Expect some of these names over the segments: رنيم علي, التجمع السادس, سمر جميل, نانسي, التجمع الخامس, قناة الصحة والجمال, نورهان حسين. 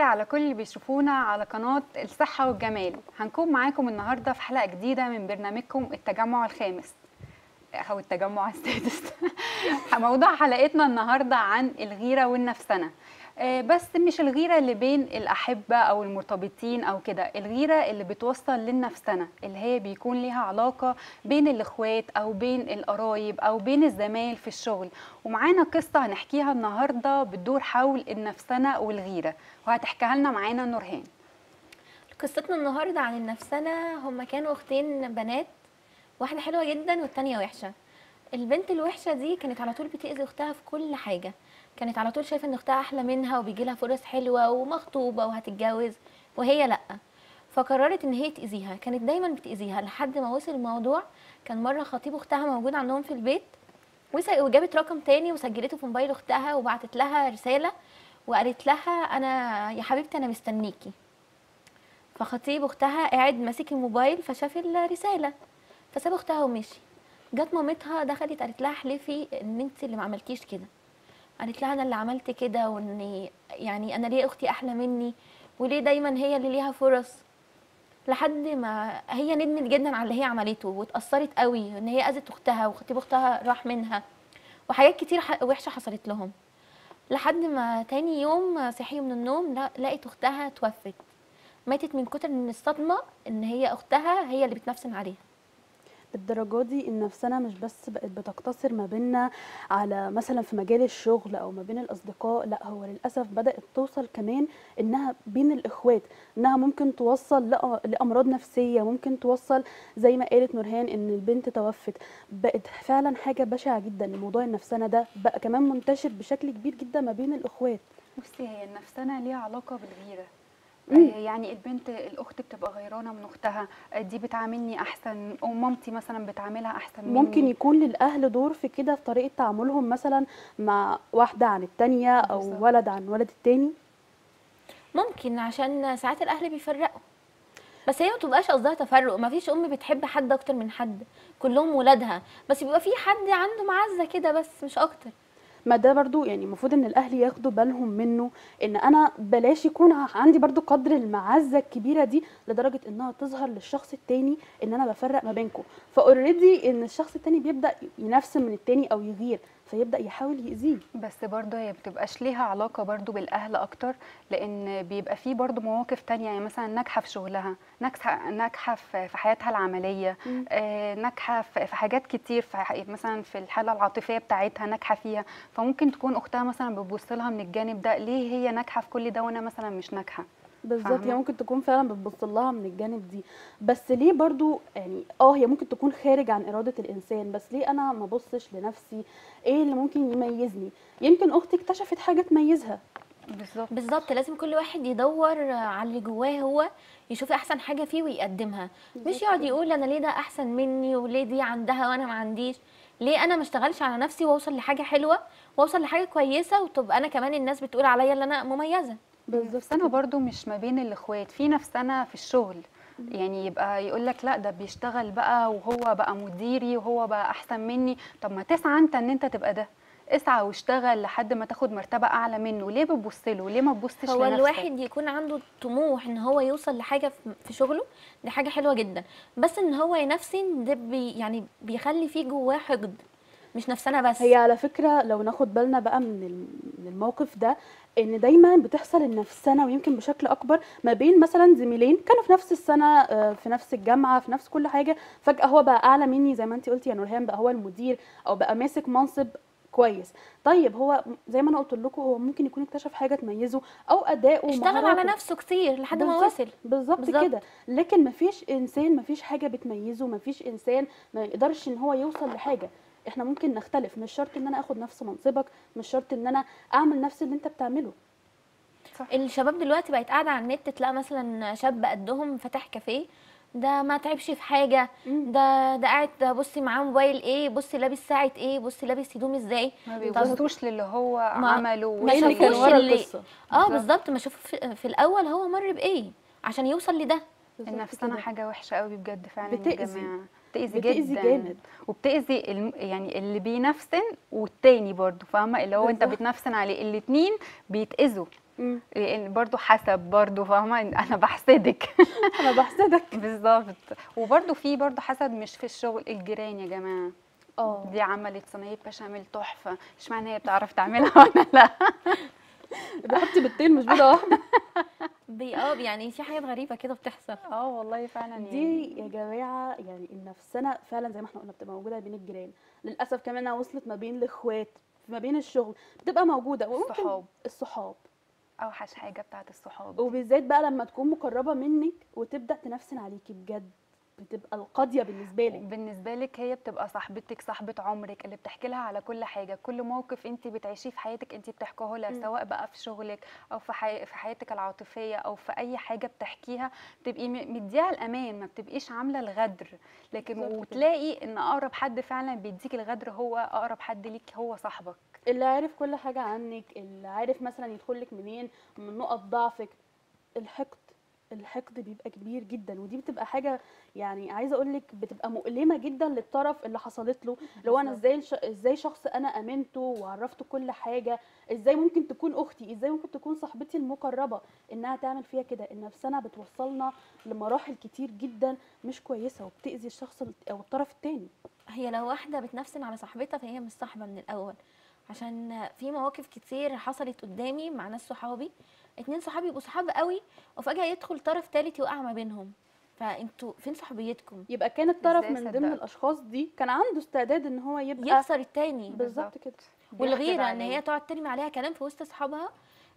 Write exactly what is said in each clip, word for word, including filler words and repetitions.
الخير على كل اللي بيشوفونا على قناة الصحة والجمال. هنكون معاكم النهاردة في حلقة جديدة من برنامجكم التجمع الخامس أو التجمع السادس. موضوع حلقتنا النهاردة عن الغيرة والنفسنة، بس مش الغيرة اللي بين الأحبة أو المرتبطين أو كده، الغيرة اللي بتوصل للنفسنة اللي هي بيكون ليها علاقة بين الإخوات أو بين القرايب أو بين الزمايل في الشغل. ومعانا قصة هنحكيها النهاردة بتدور حول النفسنة والغيرة، وهتحكيها لنا معانا نورهان. قصتنا النهاردة عن النفسنة، هما كانوا أختين بنات، واحدة حلوة جدا والتانية وحشة. البنت الوحشة دي كانت على طول بتأذي أختها في كل حاجة، كانت على طول شايفه ان اختها احلى منها وبيجي لها فرص حلوه ومخطوبه وهتتجوز وهي لا، فقررت ان هي تاذيها. كانت دايما بتاذيها لحد ما وصل الموضوع، كان مره خطيب اختها موجود عندهم في البيت وجابت رقم تاني وسجلته في موبايل اختها وبعتت لها رساله وقالت لها انا يا حبيبتي انا مستنيكي. فخطيب اختها قاعد ماسك الموبايل فشاف الرساله فساب اختها ومشي. جت مامتها دخلت قالت لها احلفي ان انت اللي ما عملتيش كده. قالت لها انا اللي عملت كده، واني يعني انا ليه اختي احلى مني وليه دايما هي اللي ليها فرص. لحد ما هي ندمت جدا على اللي هي عملته واتاثرت قوي ان هي اذت اختها وخطيب اختها راح منها وحاجات كتير وحشه حصلت لهم. لحد ما تاني يوم صحيوا من النوم لقيت اختها توفت، ماتت من كتر من الصدمه ان هي اختها هي اللي بتنفسن عليها. الدرجات دي النفسنه مش بس بقت بتقتصر ما بيننا على مثلا في مجال الشغل او ما بين الاصدقاء، لا هو للاسف بدات توصل كمان انها بين الاخوات، انها ممكن توصل لامراض نفسيه، ممكن توصل زي ما قالت نورهان ان البنت توفت. بقت فعلا حاجه بشعه جدا، موضوع النفسنه ده بقى كمان منتشر بشكل كبير جدا ما بين الاخوات. بصي هي النفسنه ليها علاقه بالغيره، يعني البنت الاخت بتبقى غيرانه من اختها، دي بتعاملني احسن او مامتي مثلا بتعاملها احسن مني. ممكن يكون للاهل دور في كده، في طريقه تعاملهم مثلا مع واحده عن الثانيه او ولد عن ولد الثاني. ممكن عشان ساعات الاهل بيفرقوا، بس هي ما بتبقاش قصدها تفرق، ما فيش ام بتحب حد اكتر من حد، كلهم ولادها، بس بيبقى في حد عنده معزه كده بس مش اكتر. ما ده برضو يعني المفروض ان الاهل ياخدوا بالهم منه، ان انا بلاش يكون عندي برضو قدر المعزه الكبيره دي لدرجه انها تظهر للشخص التاني ان انا بفرق ما بينكم، فاوريدي ان الشخص التاني بيبدا ينافس من التاني او يغير فيبدا يحاول يأذيه. بس برضه هي بتبقاش ليها علاقه برضه بالاهل اكتر، لان بيبقى في برضه مواقف تانية، يعني مثلا ناجحه في شغلها، ناجحه في حياتها العمليه، آه ناجحه في حاجات كتير، في مثلا في الحاله العاطفيه بتاعتها ناجحه فيها، فممكن تكون اختها مثلا بتبص لها من الجانب ده، ليه هي ناجحه في كل ده وانا مثلا مش ناجحه. بالظبط، هي ممكن تكون فعلا بتبص لها من الجانب دي. بس ليه برضو يعني اه هي ممكن تكون خارج عن اراده الانسان، بس ليه انا ما ابصش لنفسي؟ ايه اللي ممكن يميزني؟ يمكن اختي اكتشفت حاجه تميزها. بالظبط بالظبط، لازم كل واحد يدور على اللي جواه، هو يشوف احسن حاجه فيه ويقدمها، مش يقعد يقول انا ليه ده احسن مني وليه دي عندها وانا ما عنديش، ليه انا ما اشتغلش على نفسي واوصل لحاجه حلوه واوصل لحاجه كويسه وتبقى انا كمان الناس بتقول عليا ان انا مميزه. نفسنا برضو مش ما بين الاخوات، في نفسنا في الشغل، يعني يبقى يقول لك لا ده بيشتغل بقى وهو بقى مديري وهو بقى احسن مني. طب ما تسعى انت ان انت تبقى ده، اسعى واشتغل لحد ما تاخد مرتبه اعلى منه، ليه بتبص له؟ ليه ما تبصش لنفسك؟ هو الواحد يكون عنده طموح ان هو يوصل لحاجه في شغله، دي حاجه حلوه جدا، بس ان هو ينافسن ده بي يعني بيخلي فيه جواه حقد، مش نفسنا بس. هي على فكره لو ناخد بالنا بقى من الموقف ده، ان دايما بتحصل النفسنه ويمكن بشكل اكبر ما بين مثلا زميلين كانوا في نفس السنه، في نفس الجامعه، في نفس كل حاجه، فجاه هو بقى اعلى مني زي ما انت قلتي يا نورهان، بقى هو المدير او بقى ماسك منصب كويس. طيب هو زي ما انا قلت لكم هو ممكن يكون اكتشف حاجه تميزه او اداؤه ومهاراته، اشتغل على نفسه كتير لحد ما وصل. بالظبط كده، لكن مفيش انسان مفيش حاجه بتميزه، مفيش انسان ما يقدرش ان هو يوصل لحاجه. احنا ممكن نختلف، مش شرط ان انا اخد نفس منصبك، مش شرط ان انا اعمل نفس اللي انت بتعمله. صح. الشباب دلوقتي بقت قاعده على النت، تلاقي مثلا شاب قدهم فاتح كافيه، ده ما تعبش في حاجه، ده ده قاعد بصي معاه موبايل ايه، بصي لابس ساعه ايه، بصي لابس هدوم ازاي، ما بيبصوش للي هو عمله، ما شافوش اللي اه بالظبط، ما شافوش في الاول هو مر بايه عشان يوصل لده. النفسنه حاجه وحشه قوي بجد فعلا يا جماعه، بتأذي جدا جامد. وبتأذي يعني اللي بينفسن والتاني برضو، فاهمه اللي هو بالزبط. انت بتنفسن عليه الاتنين بيتأذوا. لان برضو حسب برضو فاهمه انا بحسدك انا بحسدك بالظبط. وبرضو في برضو حسد مش في الشغل، الجيران يا جماعه اه دي عملت صينيه بشاميل تحفه، اشمعنى هي بتعرف تعملها وانا لا؟ بحطي بالطين مش بيضه واحده اه يعني في حاجات غريبه كده بتحصل. اه والله فعلا يعني دي يا جماعه يعني النفسنه فعلا زي ما احنا قلنا بتبقى موجوده بين الجيران، للاسف كمان انها وصلت ما بين الاخوات، ما بين الشغل بتبقى موجوده، وممكن الصحاب اوحش حاجه بتاعت الصحاب، وبالذات بقى لما تكون مقربه منك وتبدا تنفسن عليكي بجد بتبقى القاضيه بالنسبه لك. بالنسبه لك هي بتبقى صاحبتك، صاحبه عمرك اللي بتحكي لها على كل حاجه، كل موقف انت بتعيشيه في حياتك انت بتحكيه لها، سواء بقى في شغلك او في حي... في حياتك العاطفيه او في اي حاجه بتحكيها، بتبقي مديها الامان، ما بتبقيش عامله الغدر. لكن وتلاقي ان اقرب حد فعلا بيديك الغدر هو اقرب حد ليك، هو صاحبك اللي عارف كل حاجه عنك، اللي عارف مثلا يدخل لك منين، من نقط ضعفك. الحقد الحقد بيبقى كبير جدا، ودي بتبقى حاجه يعني عايزه اقول لك بتبقى مؤلمه جدا للطرف اللي حصلت له، اللي هو انا ازاي ازاي شخص انا امنته وعرفته كل حاجه، ازاي ممكن تكون اختي، ازاي ممكن تكون صاحبتي المقربه، انها تعمل فيها كده. النفسنا بتوصلنا لمراحل كتير جدا مش كويسه، وبتاذي الشخص او الطرف الثاني. هي لو واحده بتنفسن على صاحبتها فهي مش صاحبه من الاول، عشان في مواقف كتير حصلت قدامي مع ناس صحابي، اتنين صحابي يبقوا صحاب قوي وفجاه يدخل طرف ثالث يوقع ما بينهم، فانتوا فين صحبيتكم؟ يبقى كان الطرف من صدق. ضمن الاشخاص دي كان عنده استعداد ان هو يبقى يخسر التاني. بالظبط كده. والغيره ان هي تقعد ترمي عليها كلام في وسط اصحابها،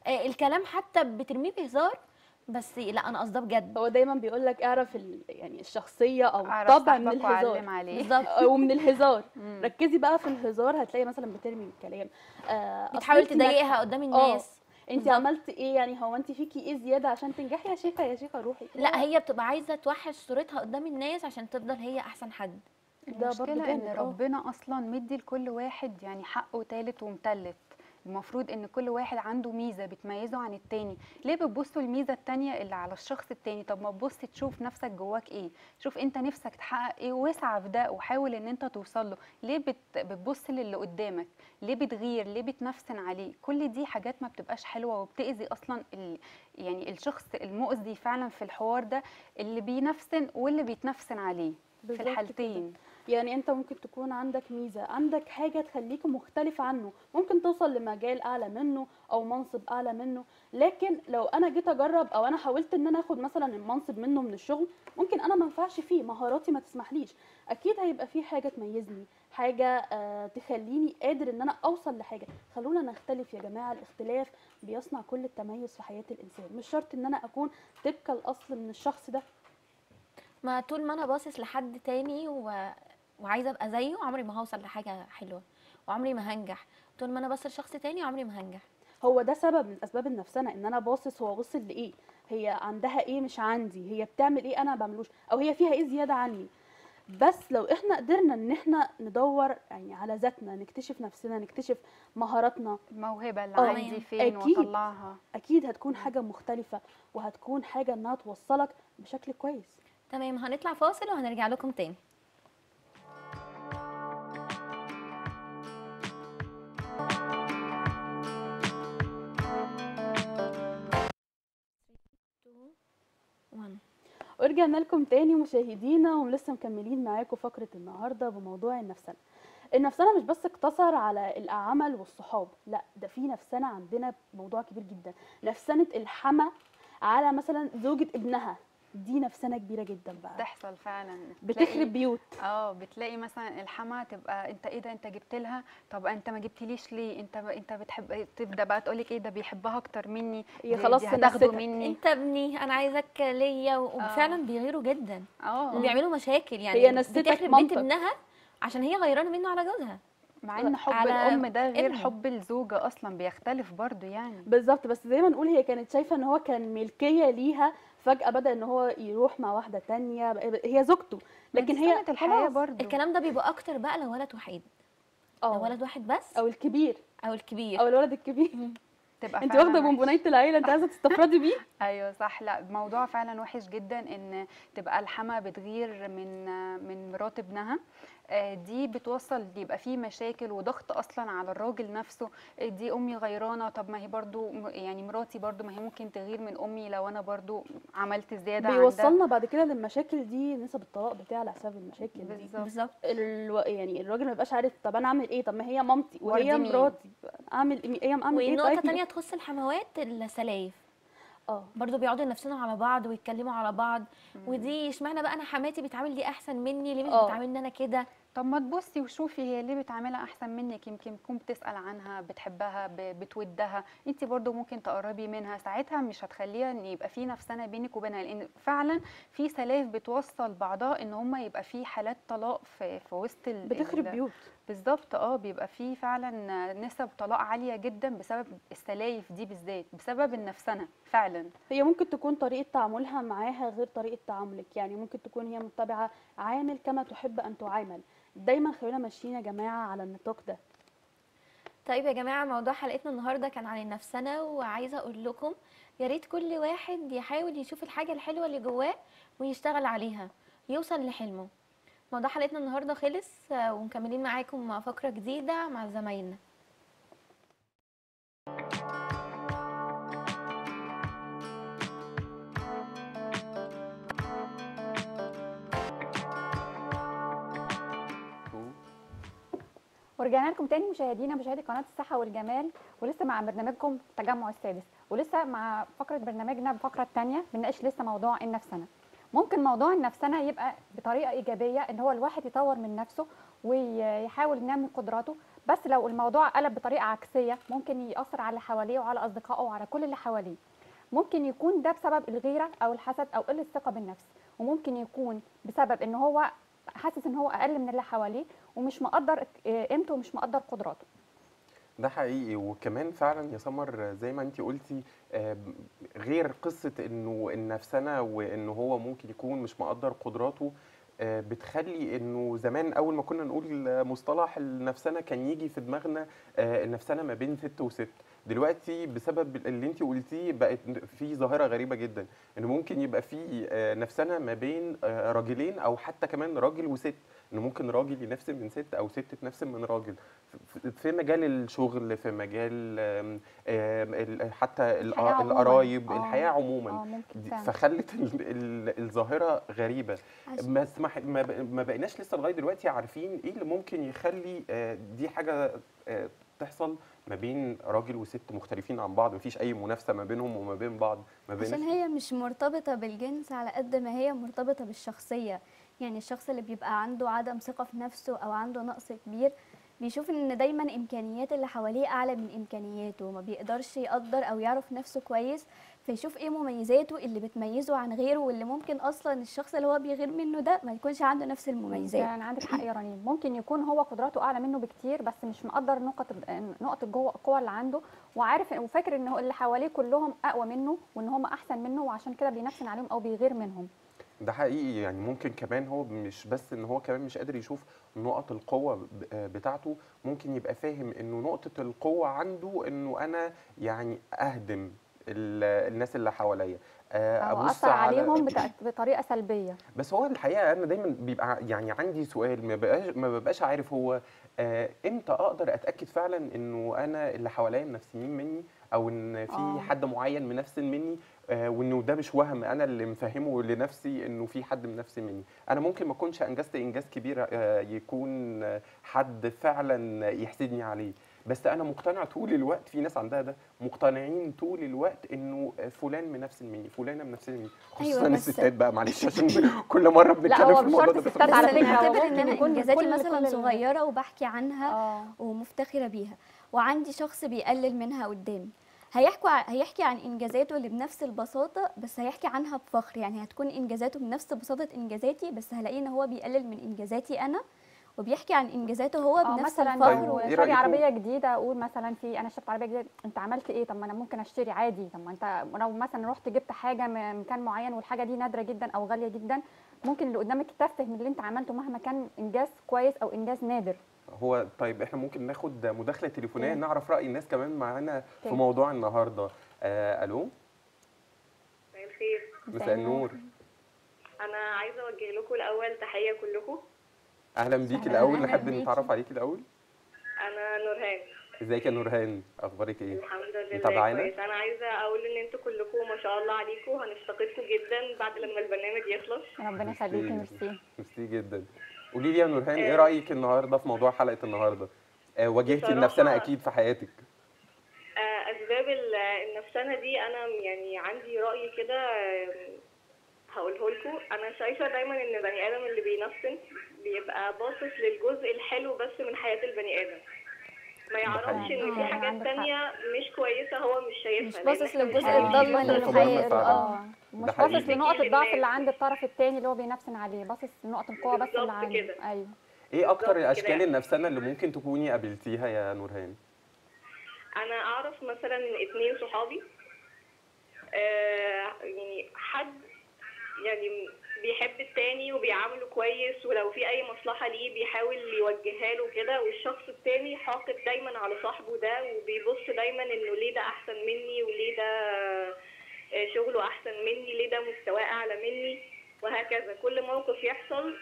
آه الكلام حتى بترميه بهزار، بس لا انا قصده بجد. هو دايما بيقول لك اعرف يعني الشخصيه او الطبع من الهزار بالظبط ومن الهزار ركزي بقى في الهزار، هتلاقي مثلا بترمي الكلام آه بتحاول تضايقها قدام الناس. انت عملتي ايه يعني، هو انت فيكي ايه زياده عشان تنجحي يا شيخه يا شيخه روحي؟ لا هي بتبقى عايزه توحش صورتها قدام الناس عشان تفضل هي احسن حد. ده المشكله ان ربنا اصلا مدي لكل واحد يعني حقه ثالث ومثلث، المفروض ان كل واحد عنده ميزه بتميزه عن التاني، ليه بتبصوا الميزه التانيه اللي على الشخص التاني؟ طب ما تبصي تشوف نفسك جواك ايه، شوف انت نفسك تحقق ايه واسعى في ده وحاول ان انت توصل له، ليه بت... بتبص للي قدامك؟ ليه بتغير؟ ليه بتنفسن عليه؟ كل دي حاجات ما بتبقاش حلوه وبتاذي اصلا ال... يعني الشخص المؤذي فعلا في الحوار ده، اللي بينفسن واللي بيتنفسن عليه في الحالتين. يعني انت ممكن تكون عندك ميزه، عندك حاجه تخليك مختلف عنه، ممكن توصل لمجال اعلى منه او منصب اعلى منه، لكن لو انا جيت اجرب او انا حاولت ان انا اخد مثلا المنصب منه من الشغل، ممكن انا ما انفعش فيه، مهاراتي ما تسمحليش، اكيد هيبقى في حاجه تميزني، حاجه آه تخليني قادر ان انا اوصل لحاجه. خلونا نختلف يا جماعه، الاختلاف بيصنع كل التميز في حياه الانسان، مش شرط ان انا اكون تبقى الاصل من الشخص ده. ما طول ما انا باصص لحد تاني و وعايزه ابقى زيه عمري ما هوصل لحاجه حلوه وعمري ما هنجح، طول ما انا باصص لشخص تاني عمري ما هنجح. هو ده سبب من اسباب النفسنه، ان انا باصص هو وصل لايه، هي عندها ايه مش عندي، هي بتعمل ايه انا ما بعملوش، او هي فيها ايه زياده عني. بس لو احنا قدرنا ان احنا ندور يعني على ذاتنا، نكتشف نفسنا، نكتشف مهاراتنا، الموهبه اللي عندي فين واطلعها، اكيد هتكون حاجه مختلفه وهتكون حاجه انها توصلك بشكل كويس. تمام، هنطلع فاصل وهنرجع لكم تاني. ورجعنا لكم تاني مشاهدينا، ولسه مكملين معاكم فقره النهارده بموضوع النفسنه. النفسنه مش بس اقتصر على العمل والصحاب، لا ده في نفسنه عندنا موضوع كبير جدا، نفسنه الحما على مثلا زوجه ابنها، دي نفسنه كبيره جدا بقى بتحصل فعلا، بتخرب بيوت. اه بتلاقي مثلا الحما تبقى انت ايه ده انت جبت لها، طب انت ما جبتليش ليه، انت ب... انت بتحب، تبدا بقى تقول لك ايه ده بيحبها اكتر مني، يا خلاص هتاخده مني انت ابني انا عايزك ليا، وفعلا بيغيروا جدا اه وبيعملوا مشاكل، يعني هي نستخرب بيت ابنها عشان هي غيرانه منه على جوزها، مع ان حب الام ده غير إبنه. حب الزوجه اصلا بيختلف برضو يعني. بالظبط، بس زي ما نقول هي كانت شايفه ان هو كان ملكيه ليها، فجأة بدأ ان هو يروح مع واحدة تانية هي زوجته، لكن هي الحياة برضه الكلام ده بيبقى اكتر بقى لو ولد وحيد، اه لو ولد واحد بس، او الكبير او الكبير او الولد الكبير تبقى انت واخده بونبونيه العيله انت عايزه تستفردي بيه. ايوه صح. لا موضوع فعلا وحش جدا ان تبقى الحما بتغير من من مرات ابنها، دي بتوصل يبقى في مشاكل وضغط اصلا على الراجل نفسه. دي امي غيرانه، طب ما هي برضو يعني مراتي برضو ما هي ممكن تغير من امي لو انا برضو عملت زياده. بيوصلنا بعد كده للمشاكل دي، نسب الطلاق بتاعي على حساب المشاكل دي بالظبط. يعني الراجل ما بيبقاش عارف طب انا اعمل ايه، طب ما هي مامتي وهي مراتي اعمل ايه، اعمل ايه. ونقطه ثانيه تخص الحموات السلايف، اه برضه بيقعدوا نفسنا على بعض ويتكلموا على بعض، ودي اشمعنى بقى انا حماتي بتعامل دي احسن مني، ليه مش بتعاملني انا كده؟ طب ما تبصي وشوفي هي ليه بتعملها احسن منك، يمكن تكون بتسال عنها، بتحبها، بتودها، انت برضو ممكن تقربي منها، ساعتها مش هتخليها ان يبقى في نفسنا بينك وبينها. لان فعلا في سلايف بتوصل بعضها ان هم يبقى في حالات طلاق في, في وسط ال بتخرب بيوت بالظبط. اه بيبقى في فعلا نسب طلاق عاليه جدا بسبب السلايف دي بالذات، بسبب النفسنه. فعلا هي ممكن تكون طريقه تعاملها معاها غير طريقه تعاملك، يعني ممكن تكون هي متبعه عامل كما تحب ان تعامل. دايما خلينا ماشيين يا جماعه على النطاق ده. طيب يا جماعه، موضوع حلقتنا النهارده كان عن النفسنه، وعايزه اقول لكم يا ريت كل واحد يحاول يشوف الحاجه الحلوه اللي جواه ويشتغل عليها يوصل لحلمه. موضوع حلقتنا النهارده خلص، ومكملين معاكم مع فقره جديده مع زمايلنا. ورجعنا لكم تاني مشاهدينا مشاهدي قناه الصحه والجمال، ولسه مع برنامجكم التجمع السادس، ولسه مع فقره برنامجنا بفقره الثانيه بنناقش لسه موضوع النفسنه. ممكن موضوع النفسنه يبقى بطريقه ايجابيه ان هو الواحد يطور من نفسه ويحاول ينمي قدراته، بس لو الموضوع قلب بطريقه عكسيه ممكن ياثر على اللي حواليه وعلى اصدقائه وعلى كل اللي حواليه. ممكن يكون ده بسبب الغيره او الحسد او قله الثقه بالنفس، وممكن يكون بسبب ان هو حاسس ان هو اقل من اللي حواليه ومش مقدر قيمته ومش مقدر قدراته. ده حقيقي. وكمان فعلا يا سمر زي ما انت قلتي، غير قصه انه النفسنه وان هو ممكن يكون مش مقدر قدراته، بتخلي انه زمان اول ما كنا نقول مصطلح النفسنه كان يجي في دماغنا النفسنه ما بين ست وست. دلوقتي بسبب اللي انت قلتيه بقت في ظاهره غريبه جدا انه ممكن يبقى في نفسنه ما بين راجلين او حتى كمان راجل وست، انه ممكن راجل ينفسن من ست او ست تنفسن من راجل في مجال الشغل، في مجال حتى القرايب، الحياه عموما. فخلت الظاهره غريبه، ما بقيناش لسه لغايه دلوقتي عارفين ايه اللي ممكن يخلي دي حاجه تحصل ما بين راجل وست مختلفين عن بعض، مفيش أي منافسة ما بينهم وما بين بعض. ما بين عشان هي مش مرتبطة بالجنس على قد ما هي مرتبطة بالشخصية. يعني الشخص اللي بيبقى عنده عدم ثقة في نفسه أو عنده نقص كبير بيشوف إن دايما إمكانيات اللي حواليه أعلى من إمكانياته، ما بيقدرش يقدر أو يعرف نفسه كويس، فيشوف إيه مميزاته اللي بتميزه عن غيره، واللي ممكن أصلا الشخص اللي هو بيغير منه ده ما يكونش عنده نفس المميزات. يعني عندك حق يا رنيم، ممكن يكون هو قدراته أعلى منه بكتير بس مش مقدر نقط نقط القوة اللي عنده، وعارف وفاكر إن اللي حواليه كلهم أقوى منه وإن هم أحسن منه، وعشان كده بينفسن عليهم أو بيغير منهم. ده حقيقي. يعني ممكن كمان هو مش بس ان هو كمان مش قادر يشوف نقط القوه بتاعته، ممكن يبقى فاهم انه نقطه القوه عنده انه انا يعني اهدم الناس اللي حواليا، ابص عليهم بطريقه سلبيه. بس هو الحقيقه انا دايما بيبقى يعني عندي سؤال، ما ببقاش ما ببقاش عارف هو امتى اقدر اتاكد فعلا انه انا اللي حواليا منفسنين مني، او ان في أوه. حد معين منفسن مني، آه وانه ده مش وهم انا اللي مفهمه لنفسي انه في حد منفسن مني. انا ممكن ما اكونش انجزت انجاز كبير آه يكون حد فعلا يحسدني عليه، بس انا مقتنع طول الوقت. في ناس عندها ده، مقتنعين طول الوقت انه فلان منفسن مني، فلانه منفسن مني، خصوصا أيوة الستات بقى، معلش عشان كل مره بنتكلم في الموضوع ده. لا هو مش شرط الستات على فكره، ان انا انجازاتي مثلا صغيره وبحكي عنها آه. ومفتخره بيها، وعندي شخص بيقلل منها قدامي، هيحكوا هيحكي عن انجازاته اللي بنفس البساطه، بس هيحكي عنها بفخر. يعني هتكون انجازاته بنفس بساطه انجازاتي، بس هلاقيه ان هو بيقلل من انجازاتي انا وبيحكي عن انجازاته هو بنفس الفخر. وشاري عربيه جديده، اقول مثلا في انا شفت عربيه جديده، انت عملت ايه؟ طب ما انا ممكن اشتري عادي. طب ما انت لو مثلا رحت جبت حاجه من مكان معين والحاجه دي نادره جدا او غاليه جدا، ممكن اللي قدامك تفهم من اللي انت عملته مهما كان انجاز كويس او انجاز نادر. هو طيب احنا ممكن ناخد مداخله تليفونيه نعرف راي الناس كمان معانا في موضوع النهارده. آه، الو، مساء الخير. مساء النور. انا عايزه اوجه لكم الاول تحيه كلكم، اهلا بيكي الاول، نحب نتعرف عليكي الاول. انا نورهان. ازيك يا نورهان، اخبارك ايه؟ الحمد لله متابعانا كويس. انا عايزه اقول ان انتوا كلكم ما شاء الله عليكم، هنفتقدكم جدا بعد لما البرنامج يخلص. ربنا يخليكي. ميرسي ميرسي جدا. قولي لي يا نورهان، ايه رايك النهارده في موضوع حلقه النهارده؟ آه واجهتي النفسانه اكيد في حياتك. آه اسباب النفسانه دي انا يعني عندي راي كده هقوله لكم. انا شايفه دايما ان البني ادم اللي بينفسن بيبقى باصص للجزء الحلو بس من حياه البني ادم، ما يعرفش ان في حاجات تانية مش كويسه هو مش شايفها، مش باصص للجزء الضلمه اللي في حياته. اه مش باصص لنقط الضعف اللي عند الطرف الثاني اللي هو بينفسن عليه، باصص لنقط القوه بس اللي عنده. ايوه. ايه اكتر الاشكال النفسانه اللي ممكن تكوني قابلتيها يا نورهان؟ انا اعرف مثلا اتنين صحابي، آه يعني حد يعني بيحب التاني وبيعامله كويس، ولو في اي مصلحه ليه بيحاول يوجهها له كده، والشخص التاني حاقد دايما على صاحبه ده، وبيبص دايما انه ليه ده احسن مني، وليه ده شغله احسن مني، ليه ده مستواه اعلى مني، وهكذا. كل موقف يحصل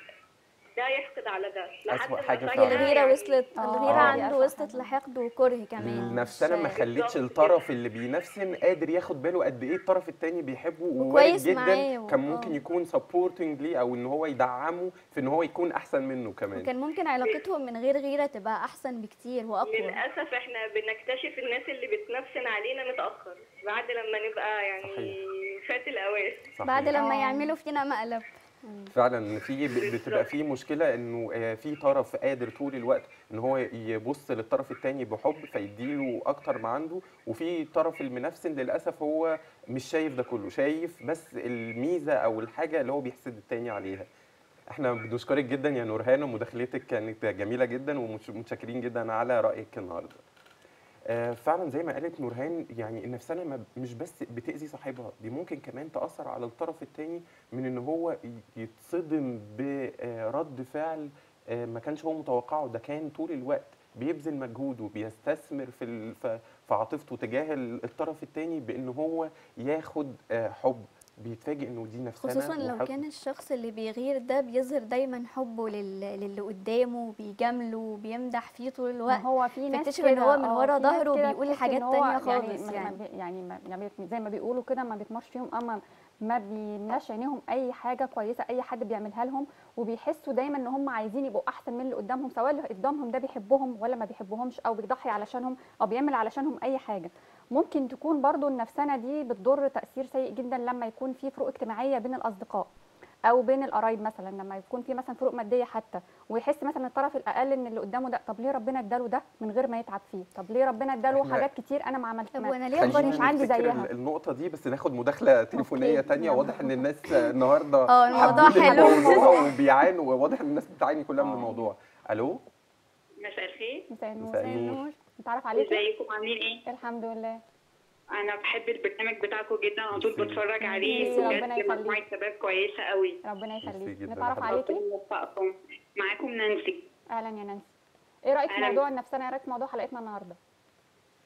ده يحقد على ده لحد ما الغيره وصلت. الغيره عنده وصلت لحقده وكره كمان. نفسنا ما خلتش الطرف اللي بينفسن قادر ياخد باله قد ايه الطرف الثاني بيحبه ووارد جدا و... كان ممكن يكون سبورتنج ليه، او ان هو يدعمه في ان هو يكون احسن منه كمان، وكان ممكن علاقتهم من غير غيره تبقى احسن بكتير واقوى. للاسف احنا بنكتشف الناس اللي بتنفسن علينا متاخر، بعد لما نبقى يعني فات الاوان، بعد لما يعملوا فينا مقلب. فعلا في بتبقى في مشكله انه في طرف قادر طول الوقت ان هو يبص للطرف الثاني بحب فيديله اكتر ما عنده، وفي طرف المنافسن للاسف هو مش شايف ده كله، شايف بس الميزه او الحاجه اللي هو بيحسد الثاني عليها. احنا بنشكرك جدا يا نورهان، ومداخلتك كانت جميله جدا، ومتشكرين جدا على رايك النهارده. فعلا زي ما قالت نورهان، يعني النفسانه مش بس بتاذي صاحبها، دي ممكن كمان تاثر على الطرف الثاني من ان هو يتصدم برد فعل ما كانش هو متوقعه. ده كان طول الوقت بيبذل مجهوده، بيستثمر في في عاطفته تجاه الطرف الثاني بان هو ياخد حب، بيتفاجئ انه دي نفسانه. خصوصا لو كان الشخص اللي بيغير ده بيظهر دايما حبه للي قدامه، بيجامله، بيمدح فيه طول الوقت. هو في ناس بتكتشف ان هو من ورا ظهره بيقول حاجات ثانيه خالص، يعني يعني, ما يعني زي ما بيقولوا كده ما بيطمرش فيهم، اما ما بيمناش عينيهم اي حاجه كويسه اي حد بيعملها لهم، وبيحسوا دايما ان هم عايزين يبقوا احسن من اللي قدامهم، سواء اللي قدامهم ده بيحبهم ولا ما بيحبهمش، او بيضحي علشانهم او بيعمل علشانهم اي حاجه. ممكن تكون برضو النفسانه دي بتضر تاثير سيء جدا لما يكون في فروق اجتماعيه بين الاصدقاء او بين القرايب مثلا، لما يكون في مثلا فروق ماديه حتى، ويحس مثلا الطرف الاقل ان اللي قدامه ده طب ليه ربنا اداله ده من غير ما يتعب فيه، طب ليه ربنا اداله حاجات كتير انا ما عملتهاش، وانا ليه اقدر مش عندي زيها. النقطه دي بس ناخد مداخله تليفونيه ثانيه. واضح ان الناس النهارده اه الموضوع حلو وبيعانوا، واضح ان الناس بتعاني كلها من الموضوع. الو مساء الخير. مساء النور، نتعرف عليكم. ازيكم عاملين ايه؟ الحمد لله. انا بحب البرنامج بتاعكم جدا، على طول بتفرج عليه، بجد مجموعه شباب كويسه قوي. ربنا يخليكي. نتعرف عليكي. معاكم نانسي. اهلا يا نانسي. ايه رايك في موضوع النفسانه؟ ايه رايك في موضوع حلقتنا النهارده؟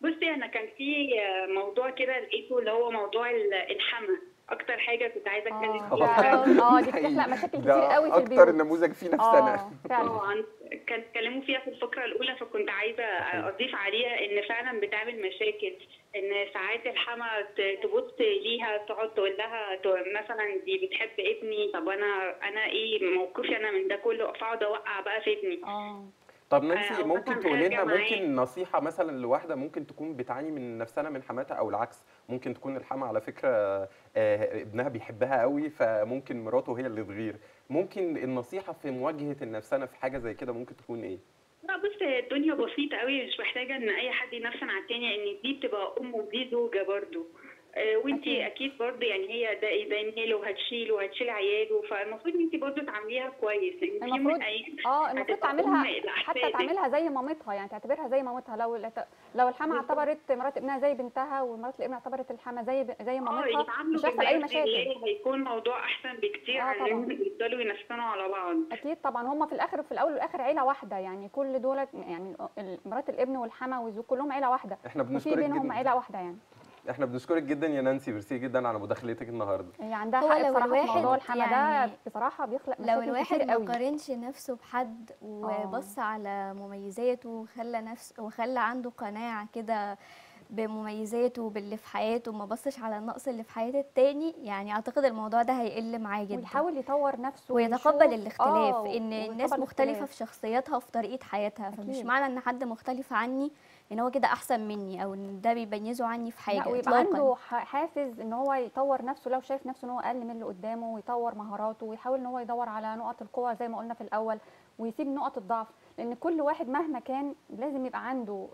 بصي انا كان في موضوع كده لقيته اللي هو موضوع الحمى، اكتر حاجه كنت عايزه اتكلم فيها. اه دي بتخلق مشاكل كتير قوي في البيت، اكتر نموذج فيه نفسنا طبعا كان اتكلموا فيها في الفقره الاولى، فكنت عايزه اضيف عليها ان فعلا بتعمل مشاكل، ان ساعات الحما تبص ليها تقعد تقول لها مثلا دي بتحب ابني، طب انا انا ايه موقفي انا من ده كله، فاقعد اوقع بقى في ابني. اه طب نانسي، ممكن تقولي لنا ممكن نصيحه مثلا لواحده ممكن تكون بتعاني من نفسنا من حماتها، او العكس ممكن تكون الحما على فكره ابنها بيحبها قوي، فممكن مراته هي اللي تغير، ممكن النصيحه في مواجهه النفسانه في حاجه زي كده ممكن تكون ايه؟ لا بص الدنيا بسيطه قوي، مش محتاجه ان اي حد ينفسن على الثاني، ان دي بتبقى ام ودي زوجه برضه، وانتي اكيد برضه يعني هي ده دايماله وهتشيل وهتشيل عياله، فالمفروض انتي برضه تعامليها كويس. المفروض اه المفروض تعملها حتى تعملها زي مامتها، يعني تعتبرها زي مامتها. لو لو الحما اعتبرت مرات ابنها زي بنتها، ومرات الابن اعتبرت الحما زي زي مامتها، مش هيحصل اي مشاكل، هيكون موضوع احسن بكتير عن ان يفضلوا ينفسنوا على بعض. اكيد طبعا، هم في الاخر في الاول والاخر عيله واحده، يعني كل دول يعني مرات الابن والحما والزوج كلهم عيله واحده، احنا بنشكرك جدا، في بينهم عيله واحده يعني. احنا بنشكرك جدا يا نانسي، ميرسي جدا على مداخلتك النهارده. هي عندها حق بصراحه، موضوع الحمى ده بصراحه بيخلق مشاكل كتير قوي. لو الواحد ما قارنش نفسه بحد وبص على مميزاته وخلى نفسه وخلى عنده قناعه كده بمميزاته وباللي في حياته وما بصش على النقص اللي في حياة التاني، يعني اعتقد الموضوع ده هيقل معاه جدا، ويحاول يطور نفسه ويتقبل الاختلاف. آه، ان الناس مختلفه اختلاف. في شخصياتها وفي طريقه حياتها، أكيد. فمش معنى ان حد مختلف عني ان هو كده احسن مني او ان ده بيميزه عني في حاجه. لا، ويبقى عنده حافز ان هو يطور نفسه لو شايف نفسه ان هو اقل من اللي قدامه، ويطور مهاراته ويحاول ان هو يدور على نقط القوه زي ما قلنا في الاول، ويسيب نقط الضعف، لان كل واحد مهما كان لازم يبقى عنده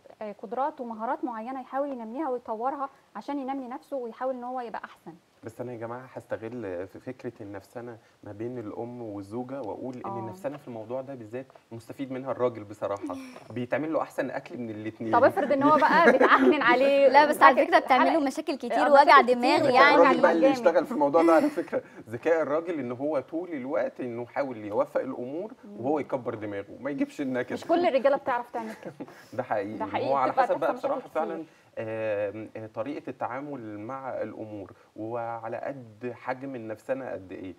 قدرات ومهارات معينه يحاول ينميها ويطورها عشان ينمي نفسه ويحاول ان هو يبقى احسن. بس انا يا جماعه هستغل في فكره النفسنه ما بين الام والزوجه واقول أوه. ان النفسنه في الموضوع ده بالذات مستفيد منها الراجل بصراحه، بيتعمل له احسن اكل من الاثنين. طب افرض ان هو بقى بيتعكنن عليه. لا بس على فكره بتعمل له مشاكل كتير ووجع دماغ. يعني اللي يشتغل في الموضوع ده على فكره ذكاء الراجل ان هو طول الوقت انه يحاول يوفق الامور وهو يكبر دماغه ما يجيبش النكد. مش كل الرجاله بتعرف تعمل كده. ده حقيقي، ده حقيقي. هو على حسب بقى بصراحه فعلا طريقة التعامل مع الأمور وعلى قد حجم النفسنة قد إيه.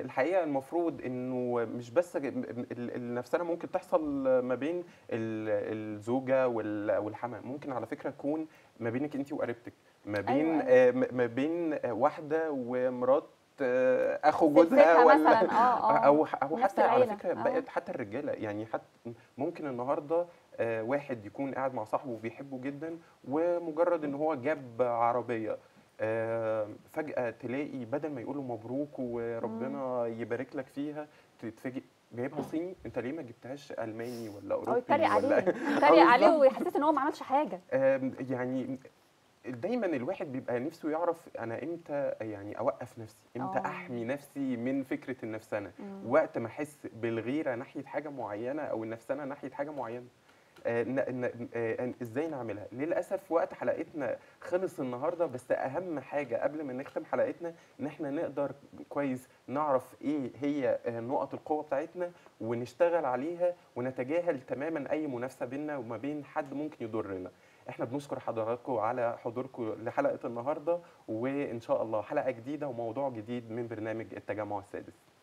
الحقيقة المفروض إنه مش بس النفسنة ممكن تحصل ما بين الزوجة والحما، ممكن على فكرة تكون ما بينك أنت وقريبتك، ما بين أيوة. ما بين واحدة ومرات اخو جوزها ولا مثلا. آه آه. او او حتى على فكره بقت حتى الرجاله، يعني حتى ممكن النهارده واحد يكون قاعد مع صاحبه وبيحبه جدا ومجرد ان هو جاب عربيه فجاه تلاقي بدل ما يقول له مبروك وربنا يبارك لك فيها تتفاجئ جايبها صيني. انت ليه ما جبتهاش الماني ولا اوروبي؟ او يتريق عليه، يتريق عليه ويحسس ان هو ما عملش حاجه. يعني دايما الواحد بيبقى نفسه يعرف انا امتى يعني اوقف نفسي، امتى أوه. احمي نفسي من فكره النفسنه. مم. وقت ما احس بالغيره ناحيه حاجه معينه او النفسنه ناحيه حاجه معينه. آه ن ن آه ازاي نعملها؟ للاسف وقت حلقتنا خلص النهارده، بس اهم حاجه قبل ما نختم حلقتنا ان احنا نقدر كويس نعرف ايه هي نقط القوه بتاعتنا ونشتغل عليها ونتجاهل تماما اي منافسه بينا وما بين حد ممكن يضرنا. احنا بنشكر حضراتكم على حضوركم لحلقة النهاردة، وإن شاء الله حلقة جديدة وموضوع جديد من برنامج التجمع السادس.